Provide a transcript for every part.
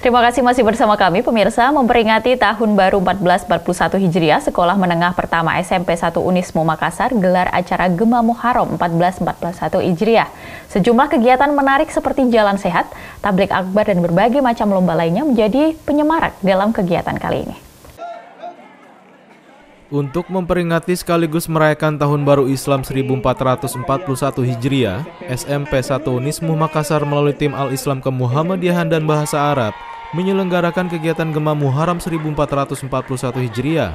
Terima kasih masih bersama kami, pemirsa. Memperingati Tahun Baru 1441 Hijriah, Sekolah Menengah Pertama SMP 1 Unismuh Makassar gelar acara Gema Muharram 1441 Hijriah. Sejumlah kegiatan menarik seperti jalan sehat, tablik akbar, dan berbagai macam lomba lainnya menjadi penyemarak dalam kegiatan kali ini. Untuk memperingati sekaligus merayakan Tahun Baru Islam 1441 Hijriah, SMP 1 Unismuh Makassar melalui tim Al-Islam ke Muhammadiyahan dan Bahasa Arab menyelenggarakan kegiatan Gema Muharram 1441 Hijriah.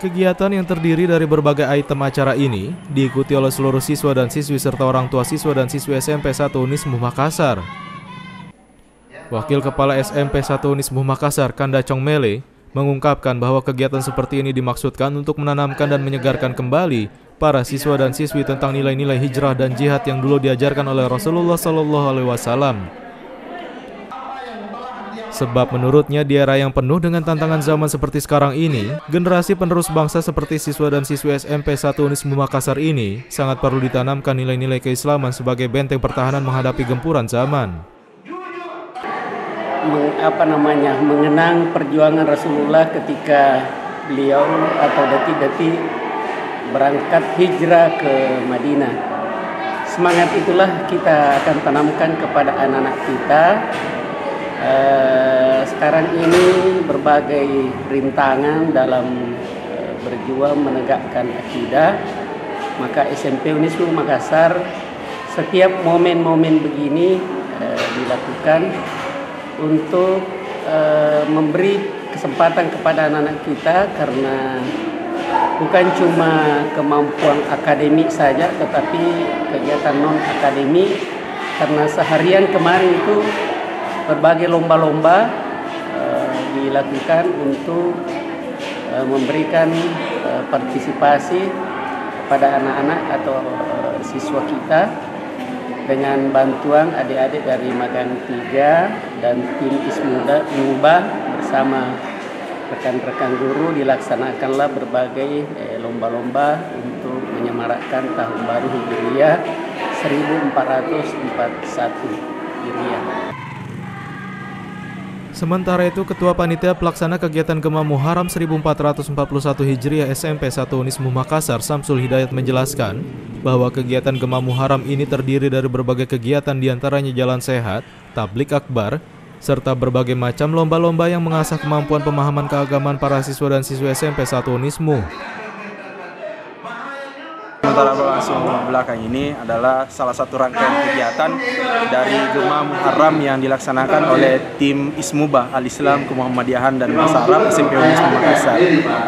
Kegiatan yang terdiri dari berbagai item acara ini diikuti oleh seluruh siswa dan siswi serta orang tua siswa dan siswi SMP 1 Unismuh Makassar. Wakil Kepala SMP 1 Unismuh Makassar, Kandacong Mele, mengungkapkan bahwa kegiatan seperti ini dimaksudkan untuk menanamkan dan menyegarkan kembali para siswa dan siswi tentang nilai-nilai hijrah dan jihad yang dulu diajarkan oleh Rasulullah Shallallahu Alaihi Wasallam. Sebab menurutnya di era yang penuh dengan tantangan zaman seperti sekarang ini, generasi penerus bangsa seperti siswa dan siswi SMP 1 Unismuh Makassar ini sangat perlu ditanamkan nilai-nilai keislaman sebagai benteng pertahanan menghadapi gempuran zaman. Mengenang perjuangan Rasulullah ketika beliau atau dati-dati berangkat hijrah ke Madinah. Semangat itulah kita akan tanamkan kepada anak-anak kita. Sekarang ini berbagai rintangan dalam berjuang menegakkan akidah. Maka SMP Unismuh Makassar setiap momen-momen begini dilakukan untuk memberi kesempatan kepada anak-anak kita, karena bukan cuma kemampuan akademik saja tetapi kegiatan non-akademik, karena seharian kemarin itu berbagai lomba-lomba dilakukan untuk memberikan partisipasi kepada anak-anak atau siswa kita dengan bantuan adik-adik dari magang 3 dan tim Ismuda Mubah bersama rekan-rekan guru dilaksanakanlah berbagai lomba-lomba untuk menyemarakkan Tahun Baru Hijriah 1441 Hijriah. Sementara itu, Ketua Panitia Pelaksana Kegiatan Gema Muharram 1441 Hijriah SMP 1 Unismuh Makassar, Samsul Hidayat, menjelaskan bahwa kegiatan Gema Muharram ini terdiri dari berbagai kegiatan, diantaranya jalan sehat, tablik akbar, serta berbagai macam lomba-lomba yang mengasah kemampuan pemahaman keagamaan para siswa dan siswi SMP 1 Unismuh. Sementara berlangsung belakang ini adalah salah satu rangkaian kegiatan dari Gema Muharram yang dilaksanakan oleh tim Ismuba, Al-Islam ke Muhammadiyahan dan Bahasa Arab SMP Unismuh Makassar.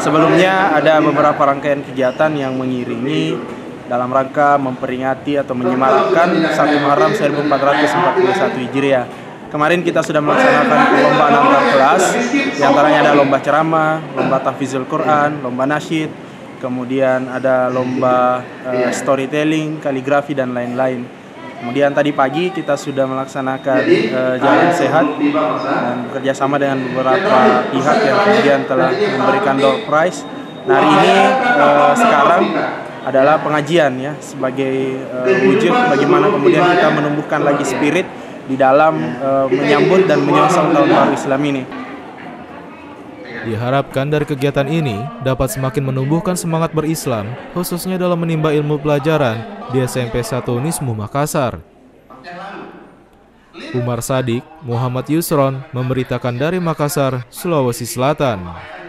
Sebelumnya ada beberapa rangkaian kegiatan yang mengiringi dalam rangka memperingati atau menyemarakkan 1 Muharram 1441 Hijriah. Kemarin kita sudah melaksanakan perlombaan antar kelas, diantaranya ada lomba ceramah, lomba tahfizul Quran, lomba nasyid, kemudian ada lomba storytelling, kaligrafi, dan lain-lain. Kemudian tadi pagi kita sudah melaksanakan jalan sehat dan bekerjasama dengan beberapa pihak yang kemudian telah memberikan door prize. Nah, hari ini sekarang adalah pengajian ya, sebagai wujud bagaimana kemudian kita menumbuhkan lagi spirit di dalam menyambut dan menyongsong Tahun Baru Islam ini. Diharapkan dari kegiatan ini dapat semakin menumbuhkan semangat berislam, khususnya dalam menimba ilmu pelajaran di SMP 1 Unismuh Makassar. Umar Sadik Muhammad Yusron memberitakan dari Makassar, Sulawesi Selatan.